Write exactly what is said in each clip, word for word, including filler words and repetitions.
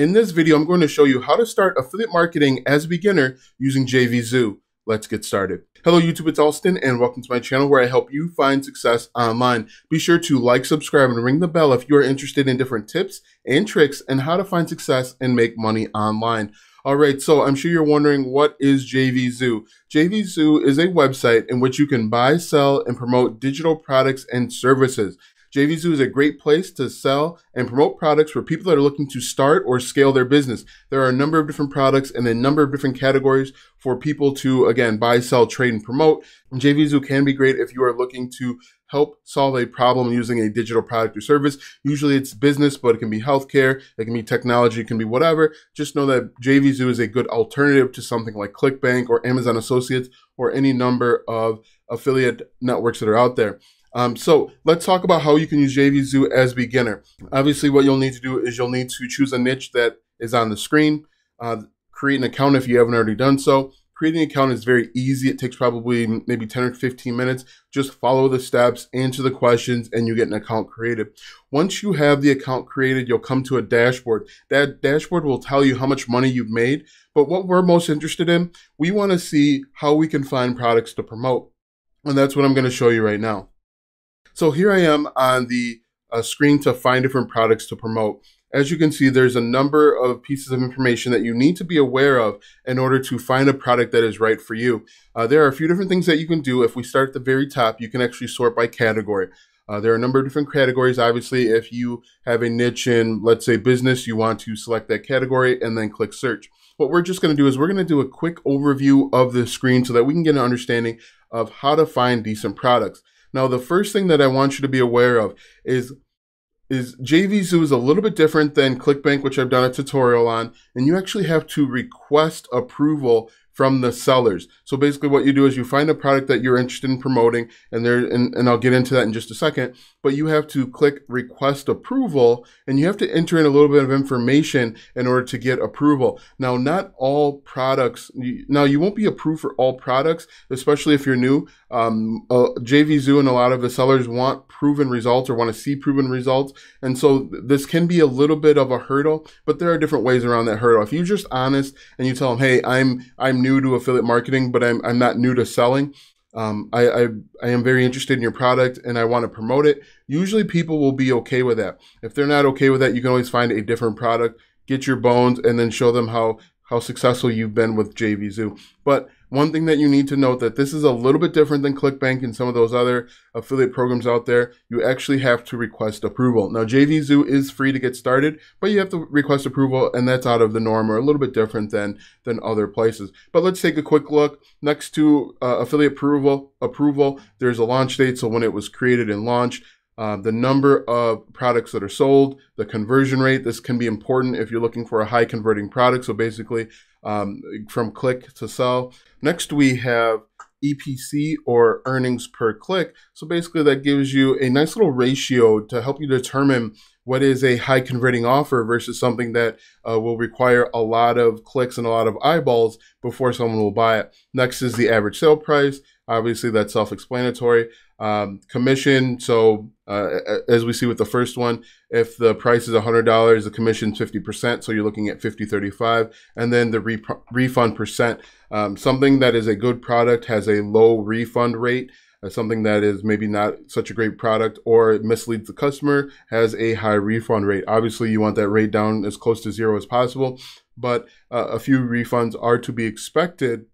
In this video, I'm going to show you how to start affiliate marketing as a beginner using J V Zoo. Let's get started. Hello YouTube, it's Alston and welcome to my channel where I help you find success online. Be sure to like, subscribe, and ring the bell if you are interested in different tips and tricks and how to find success and make money online. All right, so I'm sure you're wondering, what is J V Zoo? J V Zoo is a website in which you can buy, sell, and promote digital products and services. J V Zoo is a great place to sell and promote products for people that are looking to start or scale their business. There are a number of different products and a number of different categories for people to, again, buy, sell, trade, and promote. And J V Zoo can be great if you are looking to help solve a problem using a digital product or service. Usually it's business, but it can be healthcare, it can be technology, it can be whatever. Just know that J V Zoo is a good alternative to something like ClickBank or Amazon Associates or any number of affiliate networks that are out there. Um, so let's talk about how you can use J V Zoo as a beginner. Obviously, what you'll need to do is you'll need to choose a niche that is on the screen, uh, create an account if you haven't already done so. Creating an account is very easy. It takes probably maybe ten or fifteen minutes. Just follow the steps, answer the questions, and you get an account created. Once you have the account created, you'll come to a dashboard. That dashboard will tell you how much money you've made. But what we're most interested in, we want to see how we can find products to promote. And that's what I'm going to show you right now. So here I am on the uh, screen to find different products to promote. As you can see, there's a number of pieces of information that you need to be aware of in order to find a product that is right for you. Uh, there are a few different things that you can do. If we start at the very top, you can actually sort by category. Uh, there are a number of different categories. Obviously, if you have a niche in, let's say, business, you want to select that category and then click search. What we're just going to do is we're going to do a quick overview of the screen so that we can get an understanding of how to find decent products. Now, the first thing that I want you to be aware of is, is J V Zoo is a little bit different than ClickBank, which I've done a tutorial on, and you actually have to request approval from the sellers. So basically what you do is you find a product that you're interested in promoting, and, there, and, and I'll get into that in just a second, but you have to click request approval, and you have to enter in a little bit of information in order to get approval. Now, not all products, now you won't be approved for all products, especially if you're new. Um, uh, J V Zoo and a lot of the sellers want proven results or want to see proven results, and so this can be a little bit of a hurdle, but there are different ways around that hurdle. If you're just honest and you tell them, hey, I'm, I'm new to affiliate marketing, but I'm, I'm not new to selling. Um, I, I, I am very interested in your product and I want to promote it. Usually people will be okay with that. If they're not okay with that, you can always find a different product, get your bones, and then show them how, how successful you've been with J V Zoo. But one thing that you need to note that this is a little bit different than ClickBank and some of those other affiliate programs out there. You actually have to request approval. Now, J V Zoo is free to get started, but you have to request approval, and that's out of the norm or a little bit different than, than other places. But let's take a quick look. Next to uh, affiliate approval, approval, there's a launch date, so when it was created and launched. Uh, the number of products that are sold, the conversion rate. This can be important if you're looking for a high converting product. So basically um, from click to sell. Next, we have E P C or earnings per click. So basically that gives you a nice little ratio to help you determine what is a high converting offer versus something that uh, will require a lot of clicks and a lot of eyeballs before someone will buy it. Next is the average sale price. Obviously, that's self-explanatory. Um, commission, so uh, as we see with the first one, if the price is one hundred dollars, the commission is fifty percent, so you're looking at fifty thirty-five, and then the re refund percent. Um, something that is a good product has a low refund rate. Uh, something that is maybe not such a great product or misleads the customer has a high refund rate. Obviously, you want that rate down as close to zero as possible, but uh, a few refunds are to be expected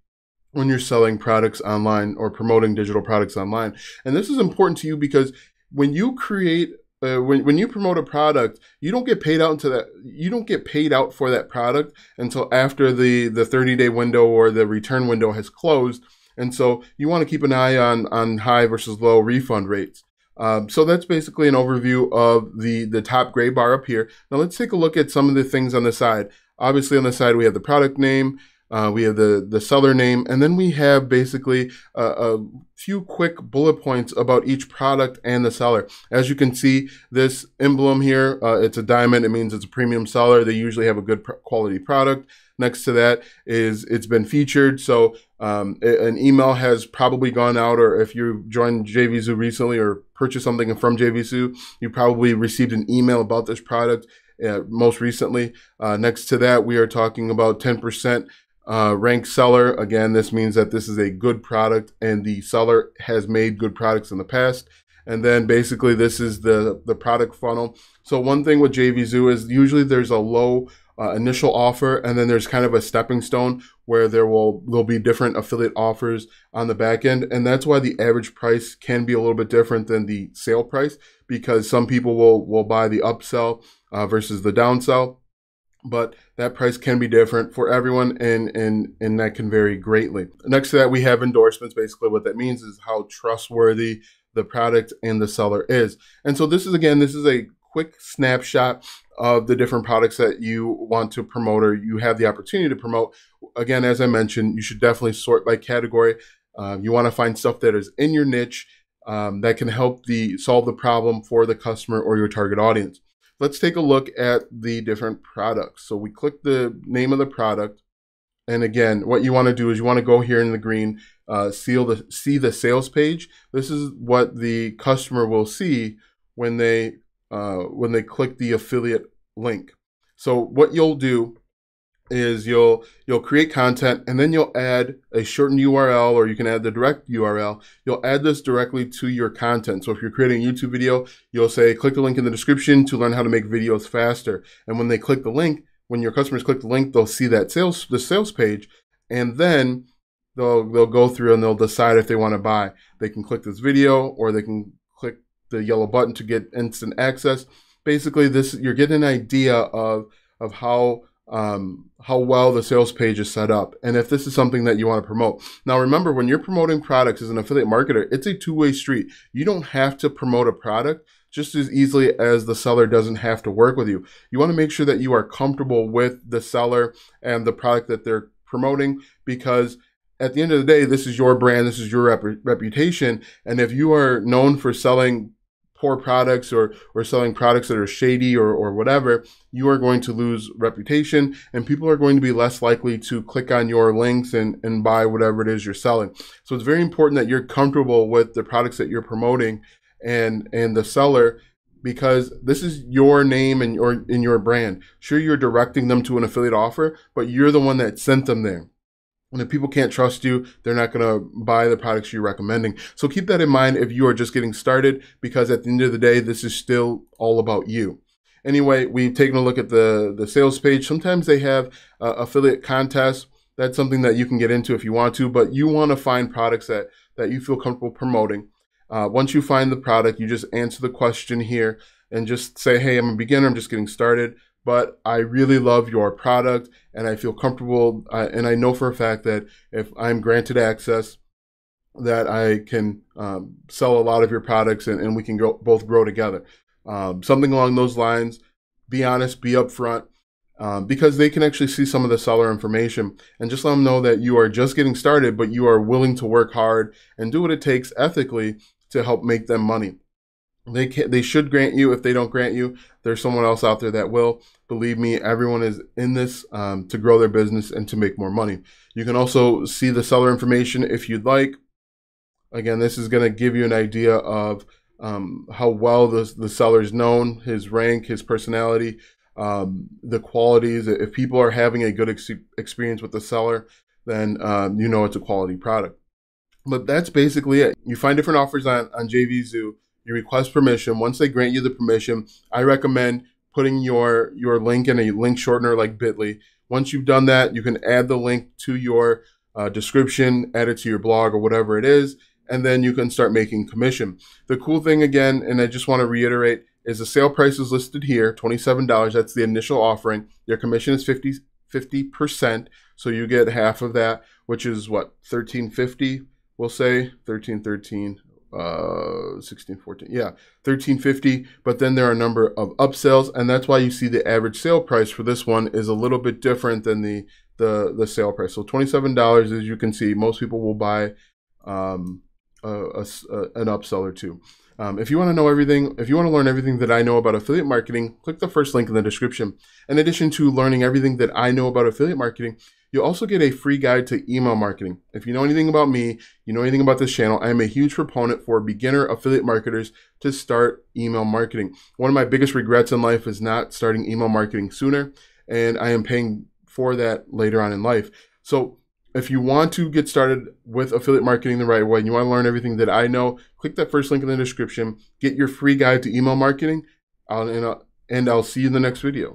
when you're selling products online or promoting digital products online. And this is important to you because when you create, uh, when, when you promote a product, you don't get paid out into that, you don't get paid out for that product until after the, the thirty day window or the return window has closed. And so you want to keep an eye on, on high versus low refund rates. Um, so that's basically an overview of the, the top gray bar up here. Now let's take a look at some of the things on the side. Obviously on the side, we have the product name, Uh, we have the, the seller name, and then we have basically a, a few quick bullet points about each product and the seller. As you can see, this emblem here, uh, it's a diamond. It means it's a premium seller. They usually have a good quality product. Next to that is it's been featured. So um, an email has probably gone out, or if you joined J V Zoo recently or purchased something from J V Zoo, you probably received an email about this product. uh, most recently. Uh, next to that, we are talking about ten percent uh, ranked seller. Again, this means that this is a good product and the seller has made good products in the past. And then basically this is the, the product funnel. So one thing with J V Zoo is usually there's a low uh, initial offer, and then there's kind of a stepping stone where there will there'll be different affiliate offers on the back end. And that's why the average price can be a little bit different than the sale price, because some people will, will buy the upsell uh, versus the downsell. But that price can be different for everyone, and, and, and that can vary greatly. Next to that, we have endorsements. Basically what that means is how trustworthy the product and the seller is. And so this is, again, this is a quick snapshot of the different products that you want to promote or you have the opportunity to promote. Again, as I mentioned, you should definitely sort by category. Uh, you want to find stuff that is in your niche um, that can help the solve the problem for the customer or your target audience. Let's take a look at the different products. So we click the name of the product. And again, what you want to do is you want to go here in the green, uh, seal the, see the sales page. This is what the customer will see when they, uh, when they click the affiliate link. So what you'll do is you'll, you'll create content, and then you'll add a shortened U R L, or you can add the direct U R L. You'll add this directly to your content. So if you're creating a YouTube video, you'll say, click the link in the description to learn how to make videos faster. And when they click the link, when your customers click the link, they'll see that sales, the sales page, and then they'll, they'll go through and they'll decide if they want to buy. They can click this video, or they can click the yellow button to get instant access. Basically, this, you're getting an idea of, of how, um, how well the sales page is set up, and if this is something that you want to promote. Now, remember, when you're promoting products as an affiliate marketer, it's a two-way street. You don't have to promote a product just as easily as the seller doesn't have to work with you. You want to make sure that you are comfortable with the seller and the product that they're promoting, because at the end of the day, this is your brand, this is your rep reputation. And if you are known for selling poor products or, or selling products that are shady or, or whatever, you are going to lose reputation, and people are going to be less likely to click on your links and, and buy whatever it is you're selling. So it's very important that you're comfortable with the products that you're promoting and and the seller, because this is your name and your in your brand. Sure, you're directing them to an affiliate offer, but you're the one that sent them there. And if people can't trust you, they're not going to buy the products you're recommending. So keep that in mind if you are just getting started, because at the end of the day, this is still all about you. Anyway, we've taken a look at the the sales page. Sometimes they have uh, affiliate contests. That's something that you can get into if you want to, but you want to find products that that you feel comfortable promoting. Uh, once you find the product, you just answer the question here and just say, hey, I'm a beginner, I'm just getting started, but I really love your product and I feel comfortable. Uh, and I know for a fact that if I'm granted access, that I can um, sell a lot of your products, and, and we can go, both grow together. Um, something along those lines. Be honest, be upfront, um, because they can actually see some of the seller information, and just let them know that you are just getting started, but you are willing to work hard and do what it takes ethically to help make them money. They can, they should grant you. If they don't grant you, there's someone else out there that will. Believe me, everyone is in this um, to grow their business and to make more money. You can also see the seller information if you'd like. Again, this is going to give you an idea of um, how well the, the seller is known, his rank, his personality, um, the qualities. If people are having a good ex experience with the seller, then um, you know it's a quality product. But that's basically it. You find different offers on, on J V Zoo. You request permission. Once they grant you the permission, I recommend putting your, your link in a link shortener like Bitly. Once you've done that, you can add the link to your uh, description, add it to your blog or whatever it is, and then you can start making commission. The cool thing, again, and I just want to reiterate, is the sale price is listed here, twenty-seven dollars. That's the initial offering. Your commission is fifty percent, so you get half of that, which is what, thirteen fifty? We'll say thirteen thirteen, uh, sixteen fourteen, yeah, thirteen fifty. But then there are a number of upsells, and that's why you see the average sale price for this one is a little bit different than the the the sale price. So twenty-seven dollars, as you can see, most people will buy um, a, a, a, an upsell or two. Um, if you want to know everything, if you want to learn everything that I know about affiliate marketing, click the first link in the description. In addition to learning everything that I know about affiliate marketing, You'll also get a free guide to email marketing. If you know anything about me, you know anything about this channel, I am a huge proponent for beginner affiliate marketers to start email marketing. One of my biggest regrets in life is not starting email marketing sooner, and I am paying for that later on in life. So if you want to get started with affiliate marketing the right way and you want to learn everything that I know, click that first link in the description, get your free guide to email marketing, and I'll see you in the next video.